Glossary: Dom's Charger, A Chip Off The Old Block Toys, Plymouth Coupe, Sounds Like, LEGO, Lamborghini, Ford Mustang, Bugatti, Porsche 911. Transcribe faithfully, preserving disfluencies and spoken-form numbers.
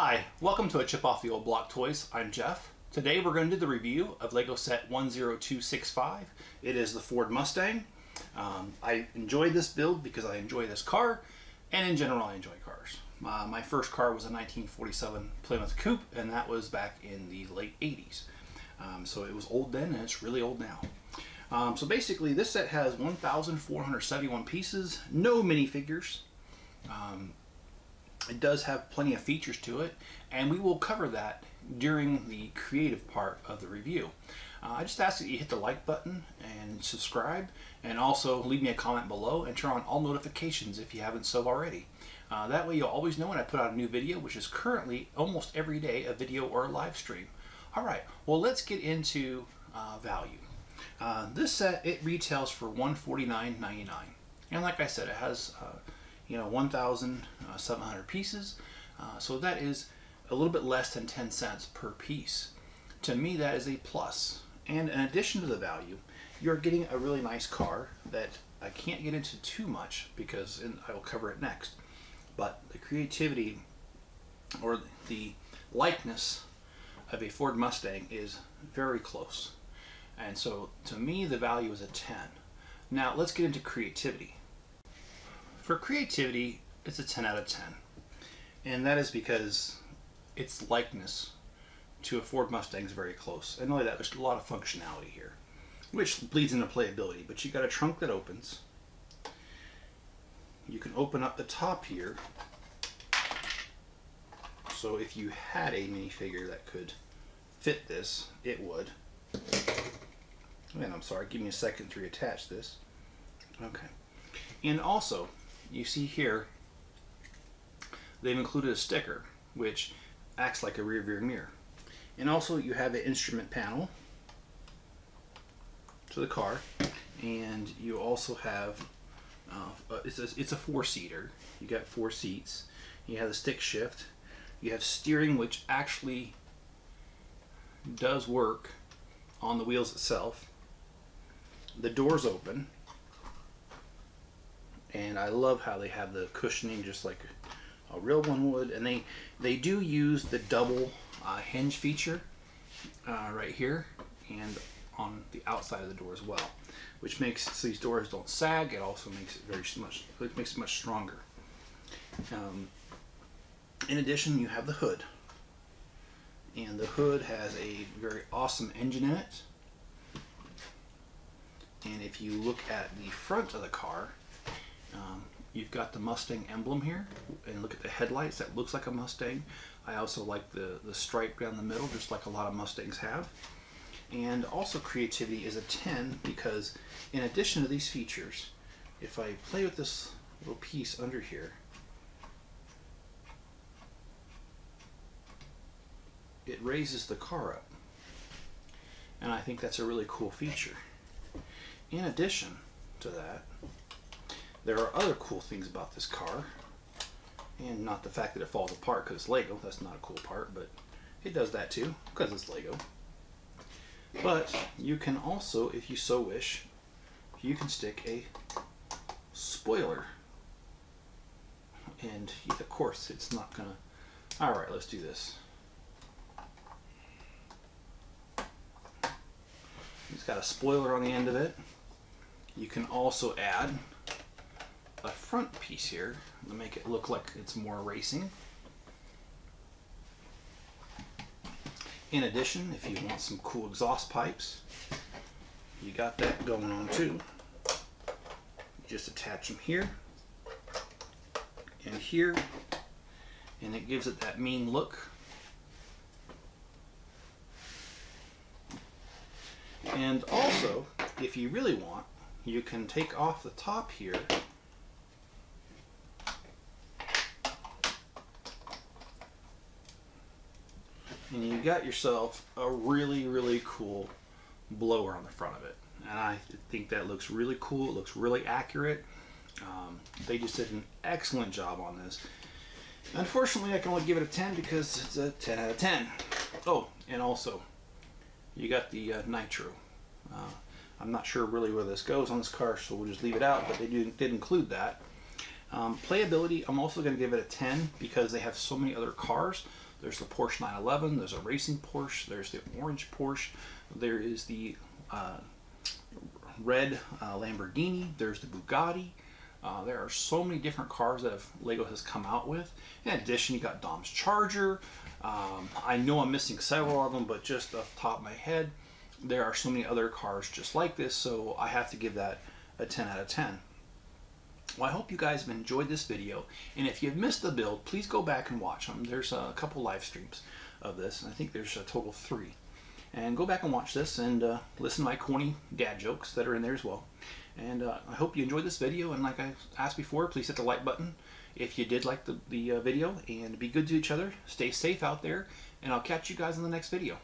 Hi, welcome to A Chip Off The Old Block Toys. I'm Jeff. Today we're going to do the review of LEGO set one zero two six five. It is the Ford Mustang. Um, I enjoyed this build because I enjoy this car, and in general I enjoy cars. Uh, my first car was a nineteen forty-seven Plymouth Coupe, and that was back in the late eighties. Um, so it was old then, and it's really old now. Um, so basically this set has one thousand four hundred seventy-one pieces, no minifigures. Um, It does have plenty of features to it, and we will cover that during the creative part of the review. Uh, I just ask that you hit the like button and subscribe, and also leave me a comment below and turn on all notifications if you haven't so already. Uh, that way you'll always know when I put out a new video, which is currently almost every day a video or a live stream. Alright, well let's get into uh, value. Uh, this set, it retails for one hundred forty-nine ninety-nine, and like I said, it has uh, you know, one thousand seven hundred pieces, uh, so that is a little bit less than ten cents per piece. To me, that is a plus. And in addition to the value, you're getting a really nice car that I can't get into too much because in, I will cover it next. But the creativity or the likeness of a Ford Mustang is very close. And so to me, the value is a ten. Now let's get into creativity. For creativity, it's a ten out of ten, and that is because its likeness to a Ford Mustang is very close. And not only that, there's a lot of functionality here, which bleeds into playability. But you got a trunk that opens. You can open up the top here, so if you had a minifigure that could fit this, it would. And I'm sorry, give me a second to reattach this. Okay. And also, you see here, they've included a sticker, which acts like a rear view mirror. And also, you have an instrument panel to the car, and you also have, uh, it's a, it's a four-seater. You got four seats. You have the stick shift. You have steering, which actually does work on the wheels itself. The doors open. And I love how they have the cushioning just like a real one would. And they, they do use the double uh, hinge feature uh, right here and on the outside of the door as well, which makes these doors don't sag. It also makes it very much, it makes it much stronger. Um, in addition, you have the hood. And the hood has a very awesome engine in it. And if you look at the front of the car, Um, you've got the Mustang emblem here, and look at the headlights. That looks like a Mustang. I also like the, the stripe down the middle, just like a lot of Mustangs have. And also creativity is a ten because in addition to these features, if I play with this little piece under here, it raises the car up. And I think that's a really cool feature. In addition to that, there are other cool things about this car, and not the fact that it falls apart because it's LEGO. That's not a cool part, but it does that too because it's LEGO. But you can also, if you so wish, you can stick a spoiler, and of course it's not gonna. All right, let's do this. It's got a spoiler on the end of it. You can also add a front piece here to make it look like it's more racing. In addition, if you want some cool exhaust pipes, you got that going on too. You just attach them here and here, and it gives it that mean look. And also, if you really want, you can take off the top here and you got yourself a really, really cool blower on the front of it. And I think that looks really cool. It looks really accurate. Um, they just did an excellent job on this. Unfortunately, I can only give it a ten because it's a ten out of ten. Oh, and also, you got the uh, nitro. Uh, I'm not sure really where this goes on this car, so we'll just leave it out, but they do, did include that. Um, playability, I'm also going to give it a ten because they have so many other cars. There's the Porsche nine eleven, there's a racing Porsche, there's the orange Porsche, there is the uh, red uh, Lamborghini, there's the Bugatti. Uh, there are so many different cars that have, LEGO has come out with. In addition, you got Dom's Charger. Um, I know I'm missing several of them, but just off the top of my head, there are so many other cars just like this, so I have to give that a ten out of ten. Well, I hope you guys have enjoyed this video, and if you've missed the build, please go back and watch them. There's a couple live streams of this, and I think there's a total of three. And go back and watch this, and uh, listen to my corny dad jokes that are in there as well. And uh, I hope you enjoyed this video, and like I asked before, please hit the like button if you did like the, the uh, video, and be good to each other, stay safe out there, and I'll catch you guys in the next video.